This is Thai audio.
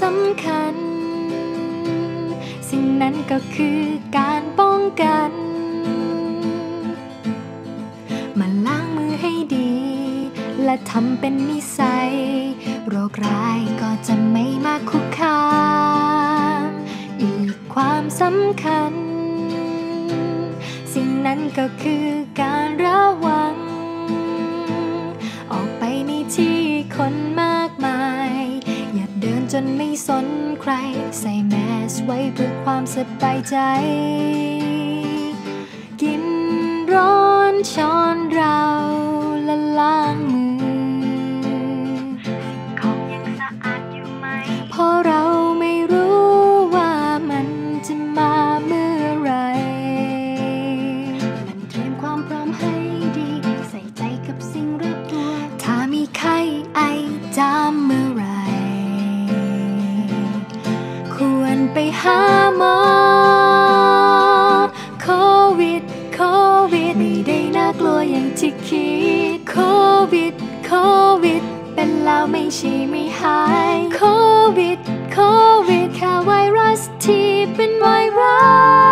สำคัญสิ่งนั้นก็คือการป้องกันมาล้างมือให้ดีและทำเป็นนิสัยโรคร้ายก็จะไม่มาคุกคามอีกความสำคัญสิ่งนั้นก็คือการระวังออกไปในที่คนมากมายอย่าเดินจนไม่สนใครใส่แมสไว้เพื่อความสบายใจกินร้อนช้อนเราและล้างมือของยังสะอาดอยู่ไหมเพราะเราไม่รู้ว่ามันจะมาเมื่อไรมันเตรียมความพร้อมให้ดีใส่ใจกับสิ่งรอบตัวถ้ามีไข้ไอจามเมื่อไรควรไปหาหมอโควิดไม่ได้น่ากลัวอย่างที่คิดโควิดเป็นแล้วไม่ใช่ไม่หายโควิดแค่ไวรัสที่เป็นไวรัส